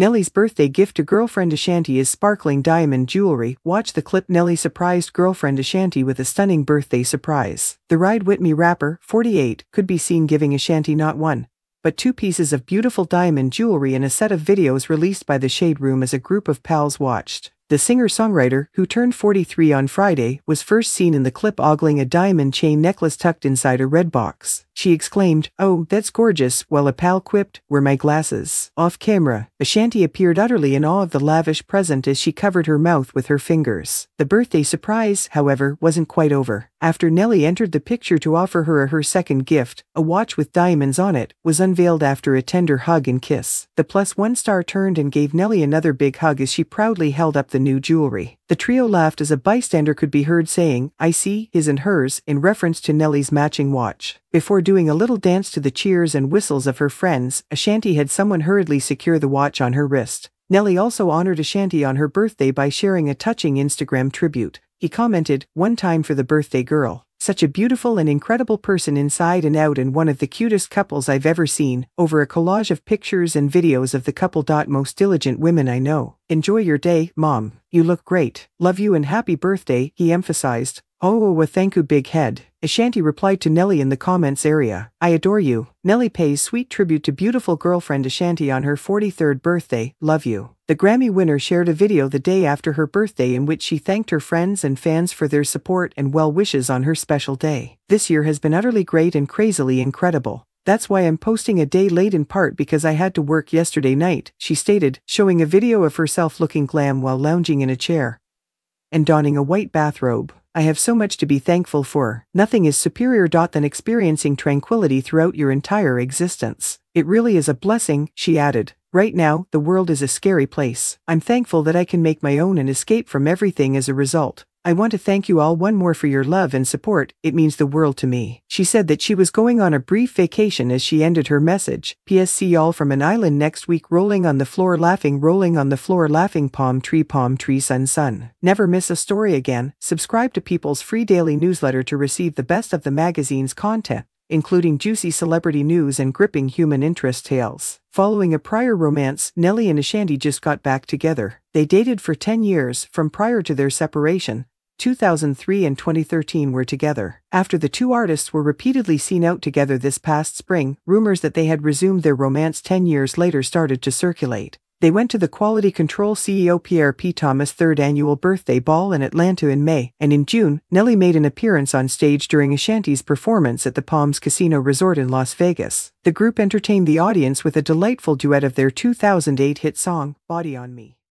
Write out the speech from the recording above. Nelly's birthday gift to girlfriend Ashanti is sparkling diamond jewelry. Watch the clip. Nelly surprised girlfriend Ashanti with a stunning birthday surprise. The Ride With Me rapper, 48, could be seen giving Ashanti not one, but two pieces of beautiful diamond jewelry in a set of videos released by the Shade Room as a group of pals watched. The singer-songwriter, who turned 43 on Friday, was first seen in the clip ogling a diamond chain necklace tucked inside a red box. She exclaimed, "Oh, that's gorgeous," while a pal quipped, "Where my glasses?" Off camera, Ashanti appeared utterly in awe of the lavish present as she covered her mouth with her fingers. The birthday surprise, however, wasn't quite over. After Nelly entered the picture to offer her second gift, a watch with diamonds on it was unveiled after a tender hug and kiss. The +1 star turned and gave Nelly another big hug as she proudly held up the new jewelry. The trio laughed as a bystander could be heard saying, "I see, his and hers," in reference to Nelly's matching watch. Before doing a little dance to the cheers and whistles of her friends, Ashanti had someone hurriedly secure the watch on her wrist. Nelly also honored Ashanti on her birthday by sharing a touching Instagram tribute. He commented, "One time for the birthday girl. Such a beautiful and incredible person inside and out, and one of the cutest couples I've ever seen." Over a collage of pictures and videos of the couple. "Most diligent women I know. Enjoy your day, Mom. You look great. Love you and happy birthday," he emphasized. "Oh, thank you, big head," Ashanti replied to Nelly in the comments area. "I adore you." Nelly pays sweet tribute to beautiful girlfriend Ashanti on her 43rd birthday. "Love you." The Grammy winner shared a video the day after her birthday in which she thanked her friends and fans for their support and well wishes on her special day. "This year has been utterly great and crazily incredible. That's why I'm posting a day late, in part because I had to work yesterday night," she stated, showing a video of herself looking glam while lounging in a chair and donning a white bathrobe. "I have so much to be thankful for. Nothing is superior than experiencing tranquility throughout your entire existence. It really is a blessing," she added. "Right now, the world is a scary place. I'm thankful that I can make my own and escape from everything as a result. I want to thank you all once more for your love and support. It means the world to me." She said that she was going on a brief vacation as she ended her message. "P.S. See y'all from an island next week. Rolling on the floor laughing, rolling on the floor laughing. Palm tree, sun, sun." Never miss a story again. Subscribe to People's free daily newsletter to receive the best of the magazine's content, including juicy celebrity news and gripping human interest tales. Following a prior romance, Nelly and Ashanti just got back together. They dated for 10 years, from prior to their separation. 2003 and 2013 were together. After the two artists were repeatedly seen out together this past spring, rumors that they had resumed their romance 10 years later started to circulate. They went to the Quality Control CEO Pierre P. Thomas' third annual birthday ball in Atlanta in May, and in June, Nelly made an appearance on stage during Ashanti's performance at the Palms Casino Resort in Las Vegas. The group entertained the audience with a delightful duet of their 2008 hit song, Body On Me.